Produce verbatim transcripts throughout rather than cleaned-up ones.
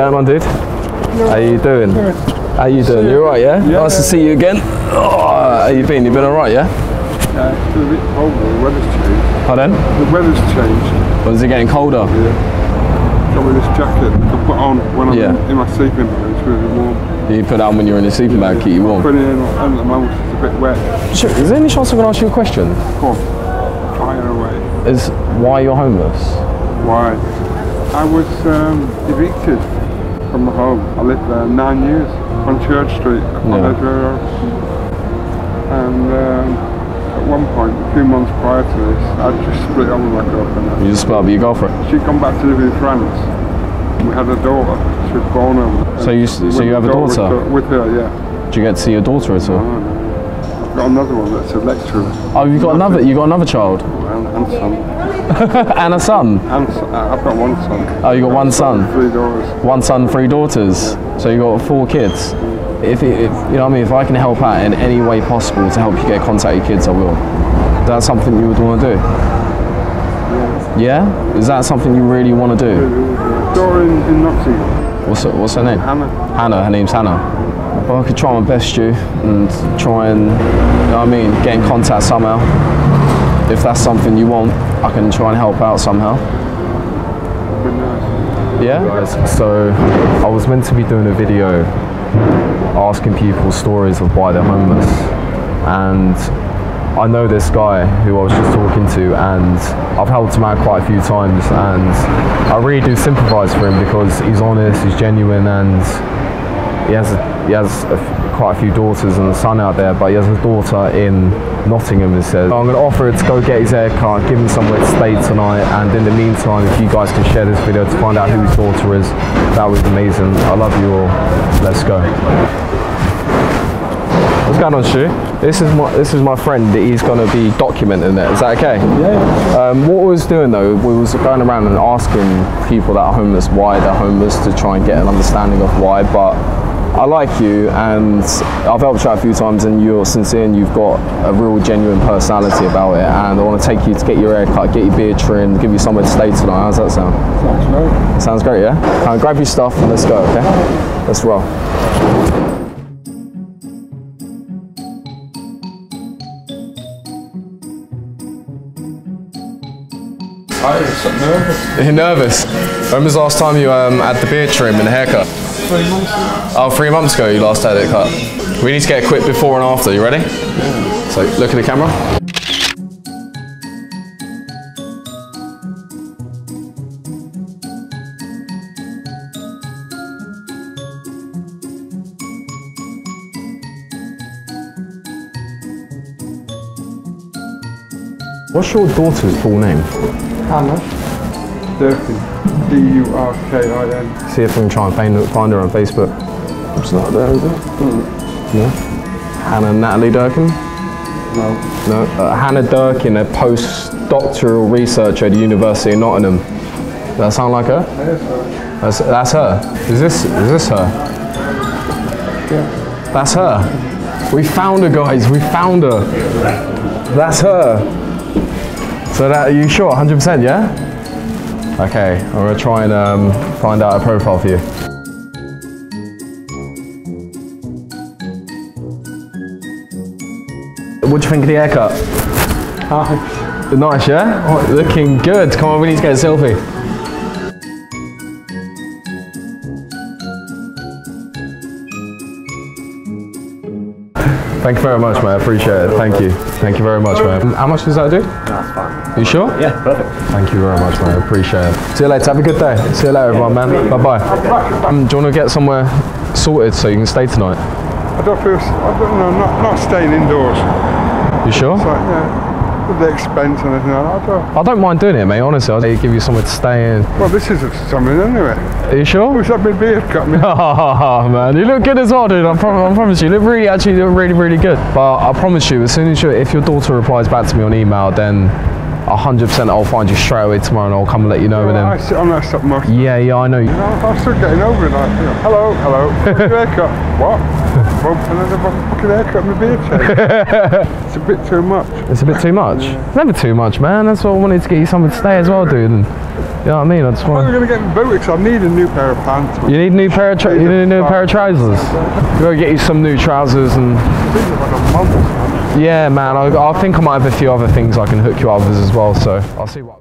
going on, dude? No. How you doing? Good. How you doing? You alright, yeah? yeah? Nice yeah. to see you again. Oh, how you been? You been alright, yeah? Yeah, it's been a bit cold, the weather's changed. Pardon? The weather's changed. Or is it getting colder? Yeah. Got me this jacket I put on when I'm yeah. in my sleeping bag, it's really warm. Yeah, you put that on when you're in your sleeping bag, yeah. keep you warm? Put it in at the moment, it's a bit wet. Sure. Is there any chance I can ask you a question? Go on, fire away. Is why you're homeless? Why? I was um, evicted from my home. I lived there nine years on Church Street. Yeah. And um, at one point, a few months prior to this, I just split up with my girlfriend. You just split up with your girlfriend? She'd come back to live in France. We had a daughter. She was born over. So you, so you have a daughter? daughter? With her, yeah. Did you get to see your daughter at all? No, no. I've got another one that's a lecturer. Oh, you've got another, you got another child? And, and son. And a son? And, uh, I've got one son. Oh, you got one son? Three daughters. One son, three daughters. Yeah. So you've got four kids. Mm. If, it, if you know what I mean, if I can help out in any way possible to help you get contact with your kids, I will. Is that something you would want to do? Yeah. Yeah? Is that something you really want to do? Yeah. Daughter in, in Nottingham. What's her, what's her name? Hannah. Hannah. Her name's Hannah. Well, I could try my best, you, and try and, you know what I mean, get in contact somehow. If that's something you want, I can try and help out somehow. Yeah? Guys, so I was meant to be doing a video asking people stories of why they're homeless. And I know this guy who I was just talking to, and I've helped him out quite a few times, and I really do sympathise for him because he's honest, he's genuine, and he has a, he has a, quite a few daughters and a son out there, but he has a daughter in Nottingham, he says. So I'm going to offer it to go get his haircut, give him somewhere to stay tonight, and in the meantime, if you guys can share this video to find out who his daughter is, that would be amazing. I love you all. Let's go. What's going on, Shu? This is my this is my friend that he's going to be documenting there. Is that okay? Yeah. Um, what we was doing though, we was going around and asking people that are homeless why they're homeless to try and get an understanding of why, but. I like you, and I've helped you out a few times, and you're sincere and you've got a real genuine personality about it, and I want to take you to get your haircut, get your beard trimmed, give you somewhere to stay tonight. How's that sound? Sounds great. Sounds great, yeah? Right, grab your stuff and let's go, okay? Let's roll. I'm so nervous. You're nervous? When was the last time you um, had the beard trim and the haircut? Three months ago. Oh, three months ago you last had it cut. We need to get a quick before and after, you ready? Yeah. So, look at the camera. What's your daughter's full name? Hannah Durkin. D U R K I N. See if we can try and find her on Facebook. It's not there, is it? Mm. No. Hannah Natalie Durkin? No. No. Uh, Hannah Durkin, a postdoctoral researcher at the University of Nottingham. Does that sound like her? Yes, sir. That's, that's her. Is this is this her? Yeah. That's her. We found her, guys. We found her. That's her. So that, are you sure? one hundred percent, yeah? Okay, I'm gonna try and um, find out a profile for you. What do you think of the haircut? Nice. Nice, yeah? Oh, looking good. Come on, we need to get a selfie. Thank you very much, man. I appreciate it. Thank you. Thank you very much, man. How much does that do? That's fine. You sure? Yeah, perfect. Thank you very much, man. I appreciate it. See you later. Have a good day. See you later, everyone, man. Bye-bye. Um, do you want to get somewhere sorted so you can stay tonight? I don't feel... I don't know. Not, not staying indoors. You sure? It's like, yeah. With the expense and everything like that. I don't... I don't mind doing it, mate. Honestly, I'll give you somewhere to stay in. Well, this is something, anyway. Are you sure? I wish I'd been beard cut, man. Oh, man, you look good as well, dude. I, prom I promise you, you look really, actually, you look really, really good. But I promise you, as soon as you, if your daughter replies back to me on email, then one hundred percent I'll find you straight away tomorrow, and I'll come and let you know. Yeah, and then I sit on that stuff most. Yeah, yeah, I know. You know, I'm still getting over it. Like, you know, hello, hello. Haircut. What? Another fucking haircut, my beard shaved. It's a bit too much. It's a bit too much. Yeah. Never too much, man. That's what I wanted to get you somewhere to stay as well, dude. You know what I mean? I just want. I'm going to get booted because I need a new pair of pants. You need a new pair of tra you need a new pair of trousers. Go get you some new trousers and. Yeah, man. I, I think I might have a few other things I can hook you up with as well. So I'll see what.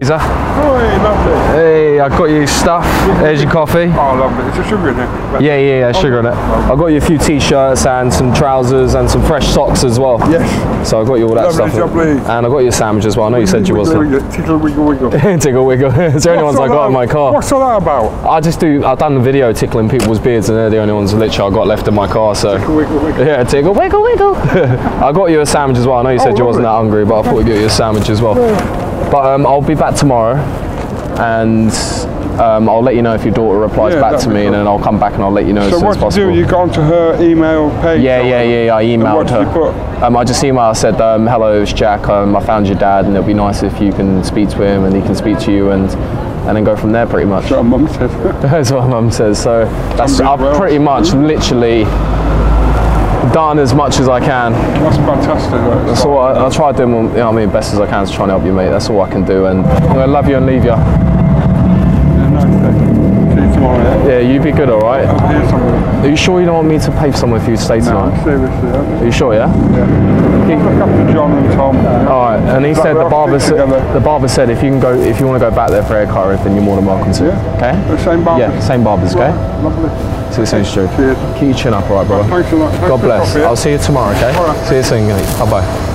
Hey, I got you stuff. There's your coffee. Oh, lovely. It's a sugar in it. Yeah, yeah, yeah, sugar in it. I got you a few t-shirts and some trousers and some fresh socks as well. Yes. So I got you all that lovely, stuff. Lovely. And I got you a sandwich as well. I know you said you wasn't. Tickle wiggle wiggle. Tickle wiggle. It's the only ones I got in my car. What's all that about? I just do. I've done the video tickling people's beards, and they're the only ones literally I got left in my car. So. Tickle wiggle wiggle. Yeah, tickle wiggle wiggle. I got you a sandwich as well. I know you said oh, you wasn't that hungry, but I thought I'd get you a sandwich as well. Yeah. But um, I'll be back tomorrow, and um, I'll let you know if your daughter replies yeah, back to me, and then I'll come back and I'll let you know so as soon as possible. So what do you do? You got onto her email page? Yeah, yeah, yeah, yeah. I emailed her. What did you put? Um, I just emailed. I said, um, "Hello, it's Jack. Um, I found your dad, and it'll be nice if you can speak to him, and he can speak to you, and and then go from there, pretty much." That's what mum said. That's what mum says. So that's I've well. pretty much literally done as much as I can. That's fantastic. Right? That's all I, I try doing, you know, I mean, best as I can to try and help you, mate. That's all I can do, and I'm gonna love you and leave you. Yeah, nice day. See you tomorrow. Yeah, yeah, you be good, all right. I'll Are you sure you don't want me to pay for somewhere for you to stay tonight? No, seriously. Yeah. Are you sure? Yeah. Yeah. Keep look up to John and Tom. Yeah. All right, and he said the barber said the barber said if you can go if you want to go back there for a haircut, then you're more than welcome to. Yeah. Okay. The same barber. Yeah, same barbers. Okay. Right. Lovely. See you soon, Stu. Keep your chin up, all right, brother. Thanks a lot. Thanks God bless. Coffee, yeah? I'll see you tomorrow, okay? All right. See you soon, mate. Bye bye.